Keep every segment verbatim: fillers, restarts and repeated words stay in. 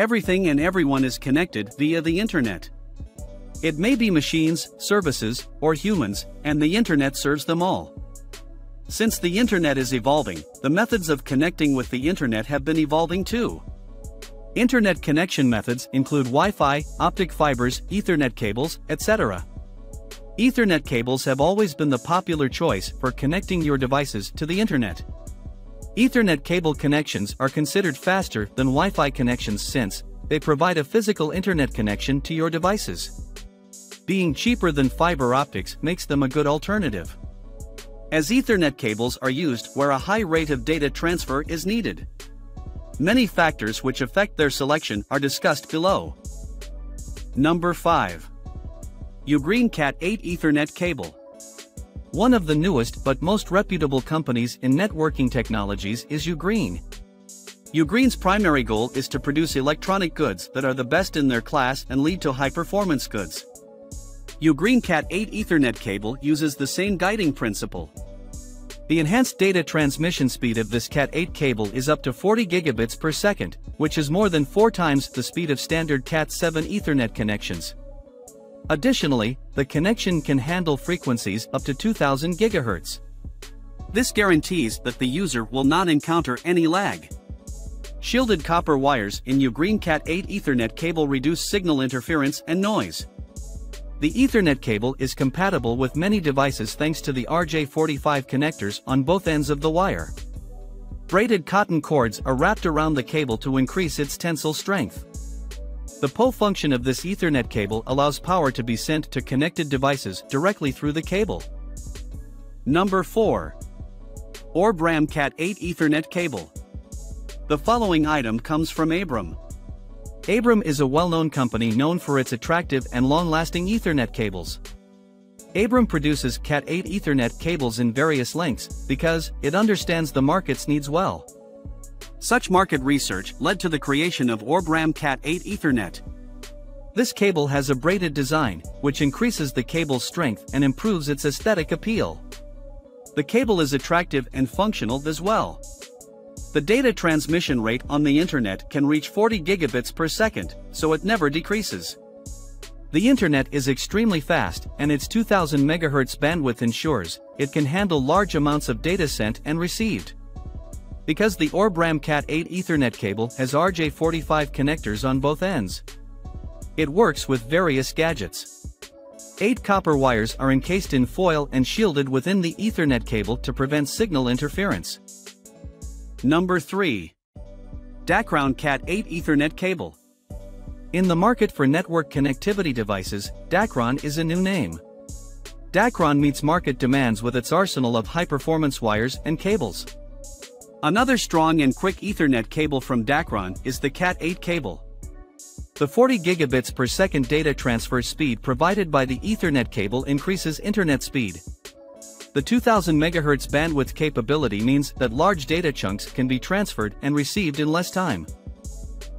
Everything and everyone is connected via the internet. It may be machines, services, or humans, and the internet serves them all. Since the internet is evolving, the methods of connecting with the internet have been evolving too. Internet connection methods include Wi-Fi, optic fibers, Ethernet cables, et cetera. Ethernet cables have always been the popular choice for connecting your devices to the internet. Ethernet cable connections are considered faster than Wi-Fi connections since they provide a physical internet connection to your devices. Being cheaper than fiber optics makes them a good alternative. As Ethernet cables are used where a high rate of data transfer is needed. Many factors which affect their selection are discussed below. Number five. Ugreen Cat eight Ethernet Cable. One of the newest but most reputable companies in networking technologies is Ugreen. Ugreen's primary goal is to produce electronic goods that are the best in their class and lead to high-performance goods. Ugreen Cat eight Ethernet cable uses the same guiding principle. The enhanced data transmission speed of this Cat eight cable is up to forty gigabits per second, which is more than four times the speed of standard Cat seven Ethernet connections. Additionally, the connection can handle frequencies up to two thousand gigahertz. This guarantees that the user will not encounter any lag. Shielded copper wires in Ugreen Cat eight Ethernet cable reduce signal interference and noise. The Ethernet cable is compatible with many devices thanks to the R J forty-five connectors on both ends of the wire. Braided cotton cords are wrapped around the cable to increase its tensile strength. The P O function of this Ethernet cable allows power to be sent to connected devices directly through the cable. Number four. OrbRam Cat eight Ethernet Cable. The following item comes from Abram. Abram is a well-known company known for its attractive and long-lasting Ethernet cables. Abram produces Cat eight Ethernet cables in various lengths because it understands the market's needs well. Such market research led to the creation of OrbRam Cat eight Ethernet. This cable has a braided design, which increases the cable's strength and improves its aesthetic appeal. The cable is attractive and functional as well. The data transmission rate on the internet can reach forty gigabits per second, so it never decreases. The internet is extremely fast, and its two thousand megahertz bandwidth ensures it can handle large amounts of data sent and received. Because the OrbRam Cat eight Ethernet cable has R J forty-five connectors on both ends. It works with various gadgets. Eight copper wires are encased in foil and shielded within the Ethernet cable to prevent signal interference. Number three. Dacron Cat eight Ethernet Cable. In the market for network connectivity devices, Dacron is a new name. Dacron meets market demands with its arsenal of high-performance wires and cables. Another strong and quick Ethernet cable from Dacron is the Cat eight cable. The forty gigabits per second data transfer speed provided by the Ethernet cable increases internet speed. The two thousand megahertz bandwidth capability means that large data chunks can be transferred and received in less time.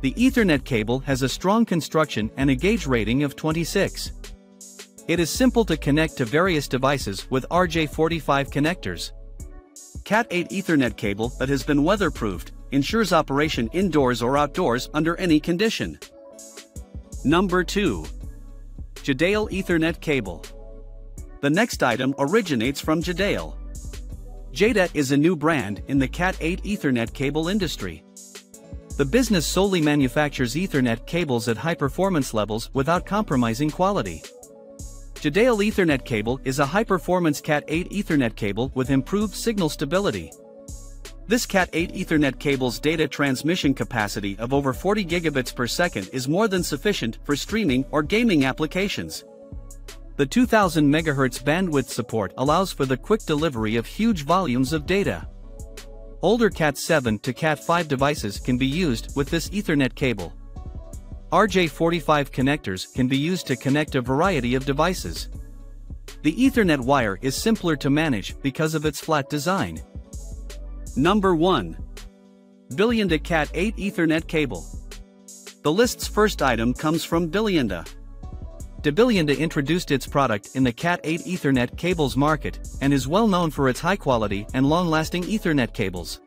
The Ethernet cable has a strong construction and a gauge rating of twenty-six. It is simple to connect to various devices with R J forty-five connectors. Cat eight Ethernet cable that has been weatherproofed ensures operation indoors or outdoors under any condition. Number two. Jadaol Ethernet Cable. The next item originates from Jadaol. Jada is a new brand in the Cat eight Ethernet cable industry. The business solely manufactures Ethernet cables at high performance levels without compromising quality. Jadaol Ethernet cable is a high-performance Cat eight Ethernet cable with improved signal stability. This Cat eight Ethernet cable's data transmission capacity of over forty gigabits per second is more than sufficient for streaming or gaming applications. The two thousand megahertz bandwidth support allows for the quick delivery of huge volumes of data. Older Cat seven to Cat five devices can be used with this Ethernet cable. R J forty-five connectors can be used to connect a variety of devices. The Ethernet wire is simpler to manage because of its flat design. Number one. Bilionda Cat eight Ethernet Cable. The list's first item comes from Bilionda. Bilionda introduced its product in the Cat eight Ethernet cables market and is well known for its high quality and long-lasting Ethernet cables.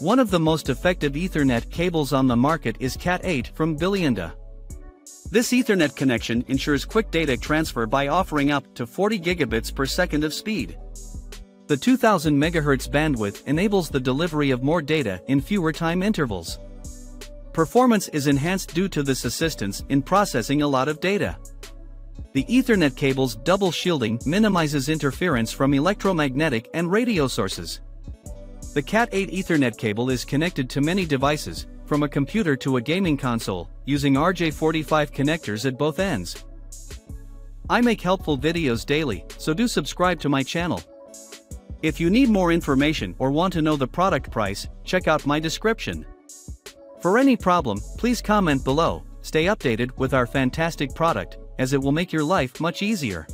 One of the most effective Ethernet cables on the market is Cat eight from Bilionda. This Ethernet connection ensures quick data transfer by offering up to forty gigabits per second of speed. The two thousand megahertz bandwidth enables the delivery of more data in fewer time intervals. Performance is enhanced due to this assistance in processing a lot of data. The Ethernet cable's double shielding minimizes interference from electromagnetic and radio sources. The Cat eight Ethernet cable is connected to many devices, from a computer to a gaming console, using R J forty-five connectors at both ends. I make helpful videos daily, so do subscribe to my channel. If you need more information or want to know the product price, check out my description. For any problem, please comment below. Stay updated with our fantastic product, as it will make your life much easier.